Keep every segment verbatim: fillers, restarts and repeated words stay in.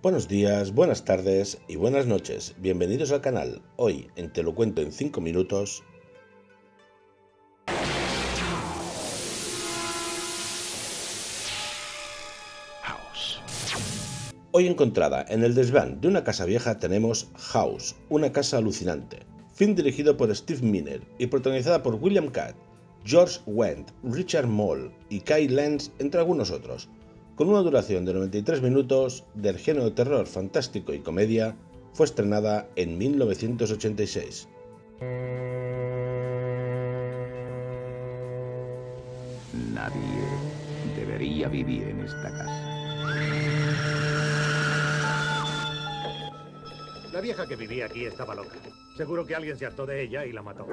Buenos días, buenas tardes y buenas noches. Bienvenidos al canal. Hoy, en Te lo cuento en cinco minutos... House. Hoy encontrada en el desván de una casa vieja tenemos House, una casa alucinante. Film dirigido por Steve Miner y protagonizada por William Katt, George Wendt, Richard Moll y Kai Lenz, entre algunos otros. Con una duración de noventa y tres minutos, del género de terror fantástico y comedia, fue estrenada en mil novecientos ochenta y seis. Nadie debería vivir en esta casa. La vieja que vivía aquí estaba loca. Seguro que alguien se hartó de ella y la mató.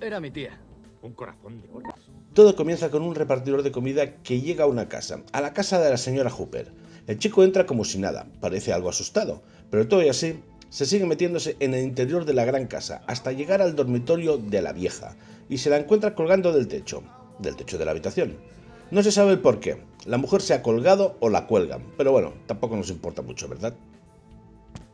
Era mi tía. Un corazón de oro. Todo comienza con un repartidor de comida que llega a una casa, a la casa de la señora Hooper. El chico entra como si nada, parece algo asustado, pero todo y así se sigue metiéndose en el interior de la gran casa hasta llegar al dormitorio de la vieja y se la encuentra colgando del techo, del techo de la habitación. No se sabe el por qué, la mujer se ha colgado o la cuelgan, pero bueno, tampoco nos importa mucho, ¿verdad?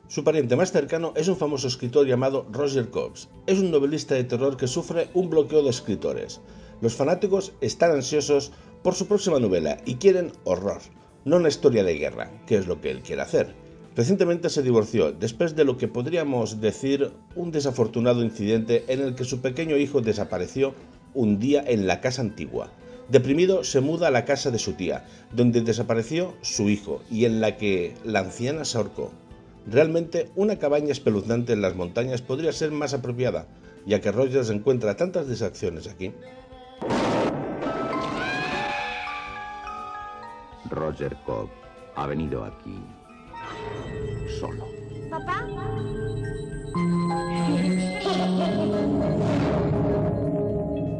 Su pariente más cercano es un famoso escritor llamado Roger Cobb. Es un novelista de terror que sufre un bloqueo de escritores. Los fanáticos están ansiosos por su próxima novela y quieren horror, no una historia de guerra, que es lo que él quiere hacer. Recientemente se divorció después de lo que podríamos decir un desafortunado incidente en el que su pequeño hijo desapareció un día en la casa antigua. Deprimido, se muda a la casa de su tía, donde desapareció su hijo y en la que la anciana se ahorcó. Realmente, una cabaña espeluznante en las montañas podría ser más apropiada, ya que Rogers encuentra tantas distracciones aquí. Roger Cobb ha venido aquí solo. ¿Papá?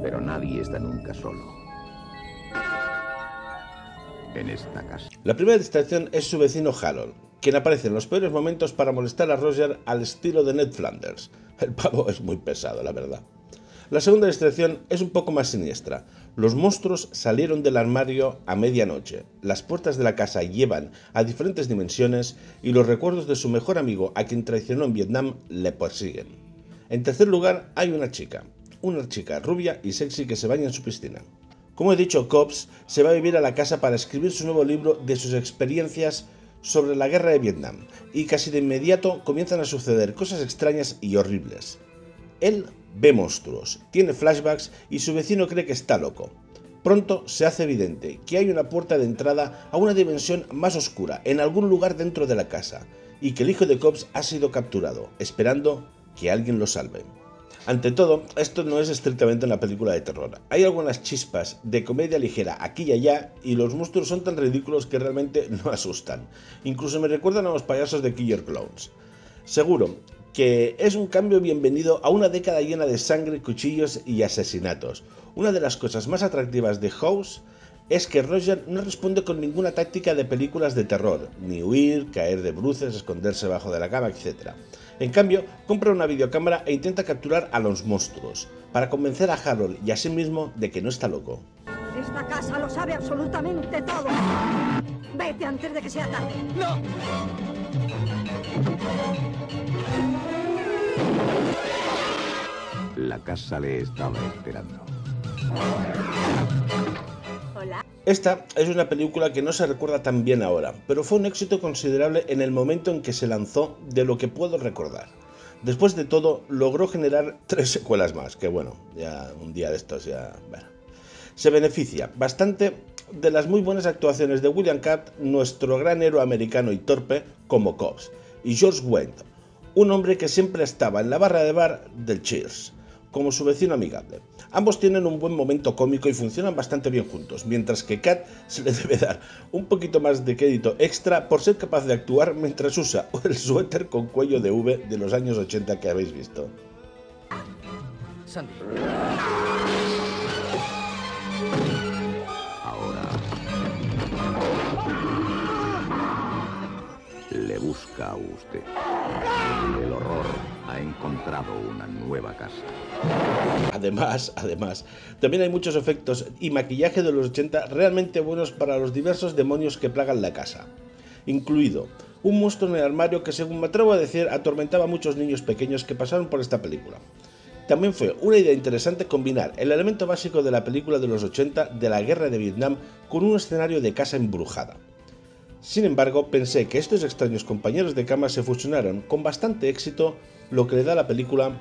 Pero nadie está nunca solo. En esta casa. La primera distracción es su vecino Harold, quien aparece en los peores momentos para molestar a Roger al estilo de Ned Flanders. El pavo es muy pesado, la verdad. La segunda distracción es un poco más siniestra. Los monstruos salieron del armario a medianoche. Las puertas de la casa llevan a diferentes dimensiones y los recuerdos de su mejor amigo, a quien traicionó en Vietnam, le persiguen. En tercer lugar, hay una chica. Una chica rubia y sexy que se baña en su piscina. Como he dicho, Cobb se va a vivir a la casa para escribir su nuevo libro de sus experiencias sobre la guerra de Vietnam, y casi de inmediato comienzan a suceder cosas extrañas y horribles. Él ve monstruos, tiene flashbacks y su vecino cree que está loco. Pronto se hace evidente que hay una puerta de entrada a una dimensión más oscura en algún lugar dentro de la casa y que el hijo de Cobb ha sido capturado, esperando que alguien lo salve. Ante todo, esto no es estrictamente una película de terror. Hay algunas chispas de comedia ligera aquí y allá y los monstruos son tan ridículos que realmente no asustan. Incluso me recuerdan a los payasos de Killer Clowns. Seguro que es un cambio bienvenido a una década llena de sangre, cuchillos y asesinatos. Una de las cosas más atractivas de House es que Roger no responde con ninguna táctica de películas de terror, ni huir, caer de bruces, esconderse bajo de la cama, etcétera. En cambio, compra una videocámara e intenta capturar a los monstruos, para convencer a Harold y a sí mismo de que no está loco. Esta casa lo sabe absolutamente todo. Vete antes de que sea tarde. ¡No! La casa le estaba esperando. Esta es una película que no se recuerda tan bien ahora, pero fue un éxito considerable en el momento en que se lanzó, de lo que puedo recordar. Después de todo, logró generar tres secuelas más, que bueno, ya un día de estos ya... Bueno. Se beneficia bastante de las muy buenas actuaciones de William Katt, nuestro gran héroe americano y torpe, como Cobb, y George Wendt, un hombre que siempre estaba en la barra de bar del Cheers, como su vecino amigable. Ambos tienen un buen momento cómico y funcionan bastante bien juntos, mientras que Katt se le debe dar un poquito más de crédito extra por ser capaz de actuar mientras usa el suéter con cuello de V de los años ochenta que habéis visto. Sandy. Ahora le busca a usted. El horror ha encontrado una nueva casa. Además, además, también hay muchos efectos y maquillaje de los ochenta realmente buenos para los diversos demonios que plagan la casa, incluido un monstruo en el armario que, según me atrevo a decir, atormentaba a muchos niños pequeños que pasaron por esta película. También fue una idea interesante combinar el elemento básico de la película de los ochenta de la guerra de Vietnam con un escenario de casa embrujada. Sin embargo, pensé que estos extraños compañeros de cama se fusionaron con bastante éxito, lo que le da a la película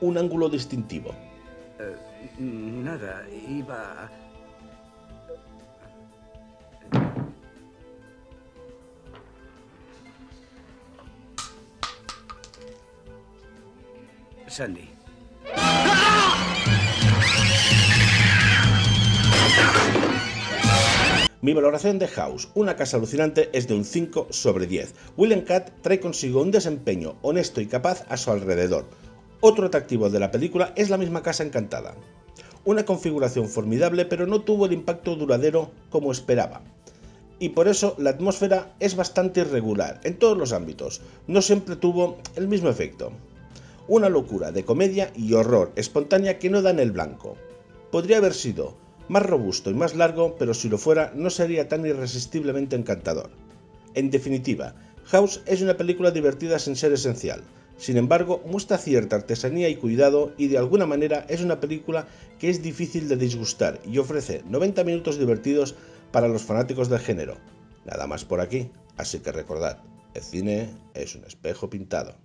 un ángulo distintivo. Uh, nada, iba... Sandy. Mi valoración de House, una casa alucinante, es de un cinco sobre diez. William Katt trae consigo un desempeño honesto y capaz a su alrededor. Otro atractivo de la película es la misma casa encantada. Una configuración formidable, pero no tuvo el impacto duradero como esperaba. Y por eso la atmósfera es bastante irregular en todos los ámbitos. No siempre tuvo el mismo efecto. Una locura de comedia y horror espontánea que no da en el blanco. Podría haber sido más robusto y más largo, pero si lo fuera no sería tan irresistiblemente encantador. En definitiva, House es una película divertida sin ser esencial. Sin embargo, muestra cierta artesanía y cuidado y de alguna manera es una película que es difícil de disgustar y ofrece noventa minutos divertidos para los fanáticos del género. Nada más por aquí, así que recordad, el cine es un espejo pintado.